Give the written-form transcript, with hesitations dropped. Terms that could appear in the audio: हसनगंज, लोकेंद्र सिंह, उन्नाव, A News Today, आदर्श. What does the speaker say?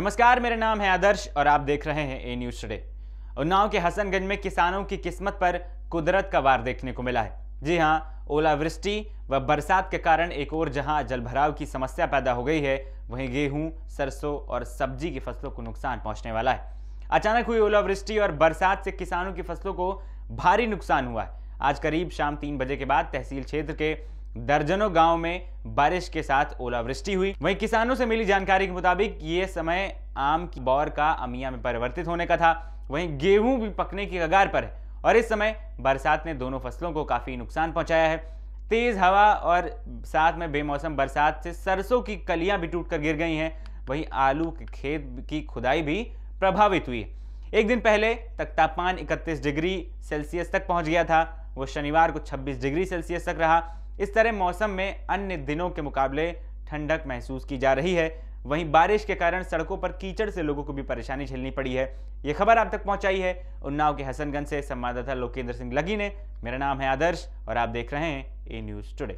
नमस्कार, मेरा नाम है आदर्श और आप देख रहे हैं ए न्यूज टुडे। उन्नाव के हसनगंज में किसानों की किस्मत पर कुदरत का वार देखने को मिला है। जी हाँ, ओलावृष्टि व बरसात के कारण एक और जहां जलभराव की समस्या पैदा हो गई है, वहीं गेहूं, सरसों और सब्जी की फसलों को नुकसान पहुंचने वाला है। अचानक हुई ओलावृष्टि और बरसात से किसानों की फसलों को भारी नुकसान हुआ है। आज करीब शाम 3 बजे के बाद तहसील क्षेत्र के दर्जनों गांव में बारिश के साथ ओलावृष्टि हुई। वहीं किसानों से मिली जानकारी के मुताबिक ये समय आम की बौर का अमिया में परिवर्तित होने का था। वहीं गेहूं भी पकने की कगार पर है और इस समय बरसात ने दोनों फसलों को काफी नुकसान पहुंचाया है। तेज हवा और साथ में बेमौसम बरसात से सरसों की कलियां भी टूटकर गिर गई हैं। वहीं आलू के खेत की खुदाई भी प्रभावित हुई है। एक दिन पहले तक तापमान 31 डिग्री सेल्सियस तक पहुंच गया था, वो शनिवार को 26 डिग्री सेल्सियस तक रहा। इस तरह मौसम में अन्य दिनों के मुकाबले ठंडक महसूस की जा रही है। वहीं बारिश के कारण सड़कों पर कीचड़ से लोगों को भी परेशानी झेलनी पड़ी है। ये खबर आप तक पहुंचाई है उन्नाव के हसनगंज से संवाददाता लोकेंद्र सिंह लगी ने। मेरा नाम है आदर्श और आप देख रहे हैं ए न्यूज टुडे।